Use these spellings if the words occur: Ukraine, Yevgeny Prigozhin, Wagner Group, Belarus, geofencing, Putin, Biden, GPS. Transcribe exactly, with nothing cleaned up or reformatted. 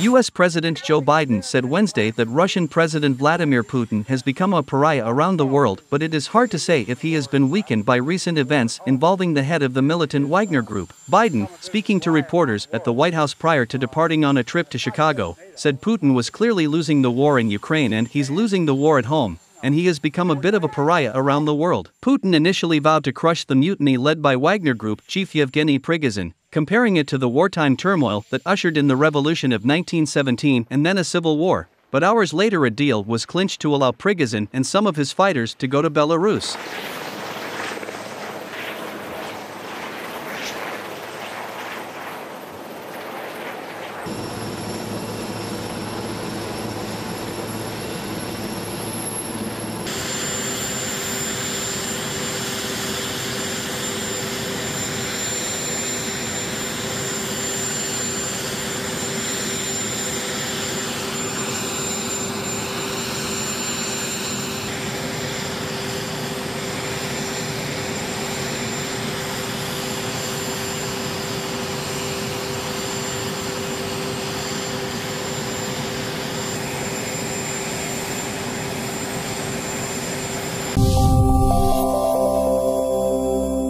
U S President Joe Biden said Wednesday that Russian President Vladimir Putin has become a pariah around the world, but it is hard to say if he has been weakened by recent events involving the head of the militant Wagner Group. Biden, speaking to reporters at the White House prior to departing on a trip to Chicago, said Putin was clearly losing the war in Ukraine and he's losing the war at home, and he has become a bit of a pariah around the world. Putin initially vowed to crush the mutiny led by Wagner Group chief Yevgeny Prigozhin, comparing it to the wartime turmoil that ushered in the revolution of nineteen seventeen and then a civil war, but hours later a deal was clinched to allow Prigozhin and some of his fighters to go to Belarus.